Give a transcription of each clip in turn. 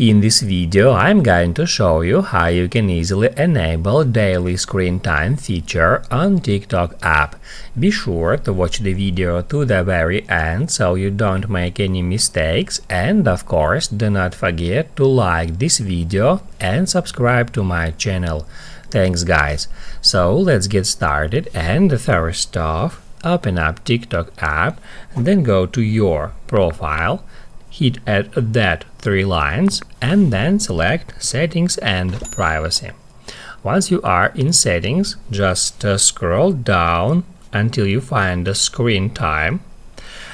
In this video I'm going to show you how you can easily enable daily screen time feature on TikTok app. Be sure to watch the video to the very end so you don't make any mistakes, and of course do not forget to like this video and subscribe to my channel. Thanks guys! So let's get started, and first off open up TikTok app, then go to your profile, hit add that three lines and then select Settings and Privacy. Once you are in Settings, just scroll down until you find the screen time,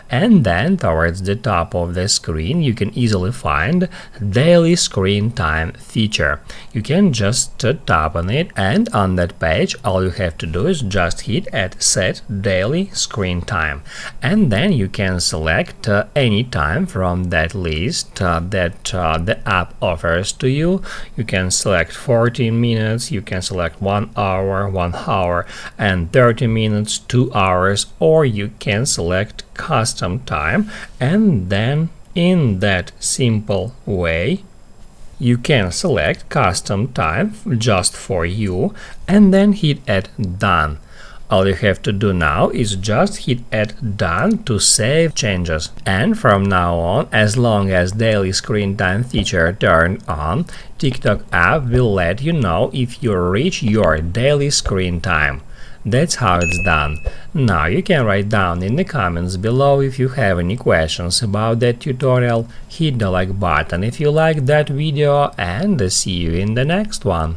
and then towards the top of the screen you can easily find daily screen time feature. You can just tap on it, and on that page all you have to do is just hit at set daily screen time, and then you can select any time from that list that the app offers to you. You can select 14 minutes, you can select 1 hour, 1 hour and 30 minutes, 2 hours, or you can select custom time, and then in that simple way you can select custom time just for you and then hit at done. All you have to do now is just hit at done to save changes, and from now on, as long as daily screen time feature turned on, TikTok app will let you know if you reach your daily screen time. That's how it's done. Now you can write down in the comments below if you have any questions about that tutorial. Hit the like button if you liked that video, and see you in the next one.